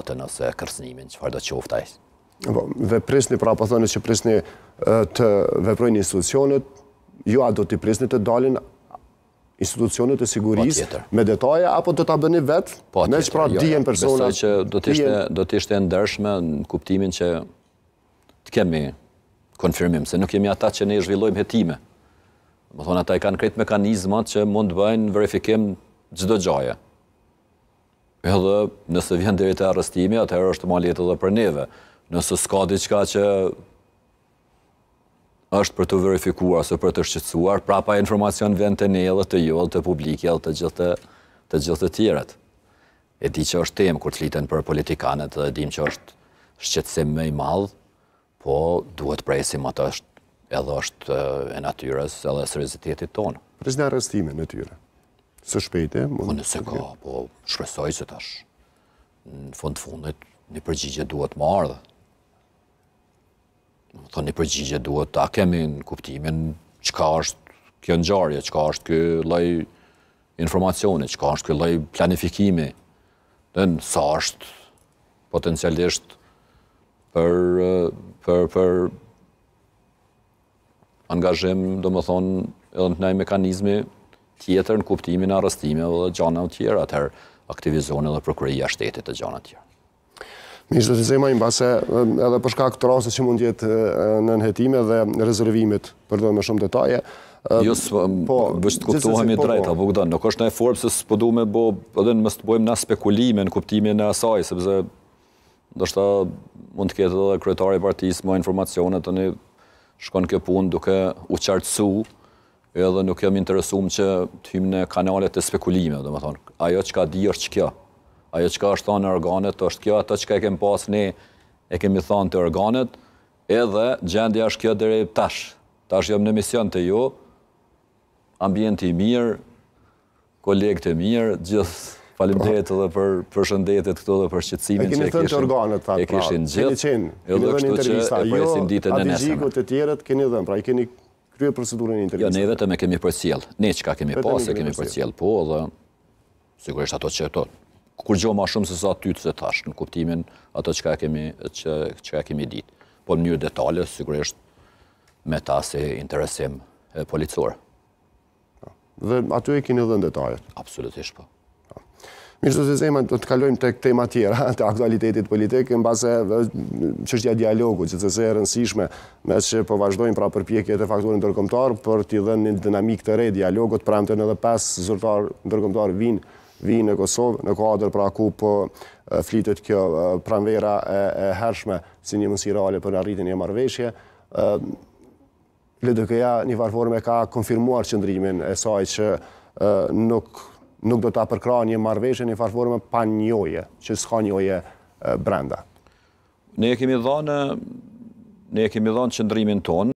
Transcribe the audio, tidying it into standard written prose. natën ose kërcënimin, çfarë do të qoftaj? Veprisni, pra po thoni që prisni të veprojnë institucionet, ju a do t'i prisni të dalin institucionet e sigurisë me detaje, apo do t'a bëni vetë, me që pra dijen persona? Do t'ishte ndërshme në kuptimin që t'kemi konfirmim, se nuk jemi ata që ne i zhvillojmë hetime. Më thonë, ata i kanë krejt mekanizmat që mund bëjnë verifikim çdo gjaje. Edhe nëse vjen deri te arrestimi, atëherë është më lehtë edhe për neve. Nëse s'ka diçka që është për të verifikuar ose për të shqetësuar, prapa informacion vjen te ne edhe te ju, edhe te publiki, edhe te gjithë të tjerët. E di që është temë kur fliten për politikanët, dhe dim që është shqetësim më i madh, po duhet presim atë është edhe është e natyres edhe seriozitetit tonë. Pres në arrestime në tyre? Së shpejte? Nëse ka, po shpresoj se tash. Në fundit, një përgjigje duhet më ardhe. Një përgjigje duhet ta kemi në kuptimin çka është kjo ngjarje, çka është ky lloj informacioni, çka është ky lloj planifikimi, dhe sa është potencialisht për angazhim, do më thonë, edhe në kënaj mekanizmi tjetër në kuptimin e arrestimeve dhe gjana tjera, atëherë aktivizohen edhe prokuroria e shtetit të gjana tjera. Mish do të zema mbase edhe për shkak të rasteve që mund jetë në nënhetime dhe rezervimit, përdojnë më shumë detaje. Jo, po kuptohemi drejt, apo Bogdan, nuk është në formë se s'po duam të bëjmë na spekulime në kuptimin e asaj, sepse ndoshta mund të ketë edhe kryetari i partisë më informacione tani shkon kjo punë duke u qartësu, edhe nuk jam interesum që të hymë në kanalet e spekulime, dhe më thonë, ajo që ka di është që kjo, ajo që ka është thonë në organet është kjo, ato që ka e kemi pas ne e kemi thonë të organet, edhe gjendja është kjo deri tash, tash jam në mision të ju, ambienti mirë, kolegët e mirë, gjithë. Faleminderit edhe për shëndetit këto dhe për shqetësimin që e kishin gjithë, edhe kështu që e presim ditën e nesërme. Pra i keni kryer procedurën e intervistave. Jo, ne vetëm e kemi përcjell. Ne çka kemi pas, e kemi përcjell, po, dhe sigurisht ato që ato. Kur gjë më shumë se sa ty të thash në kuptimin ato çka kemi ditë. Po në mënyrë detale, sigurisht me ta si interesim policore. Dhe aty e keni dhënë detajet. Absolutisht po. Mirë të zezema, të kalojmë të tema tjera, të aktualitetit politikë, në base qështja dialogu, që të se e rëndësishme, me që po vazhdojmë pra përpjekjet e faktorit ndërkombëtar, për t'i dhënë një dinamik të re dialogut, premten edhe 5 zyrtar ndërkombëtar vinë në Kosovë, në kuadër pra ku po flitet kjo pranvera e hershme, si një mësi reale për arritjen e marrëveshje. LDK-ja një varforme ka konfirmuar qëndrimin e saj që nuk do t'a përkra një marrëveshje një farforme pa njoje, që s'ka njoje brenda. Ne e kemi dhënë qëndrimin tonë.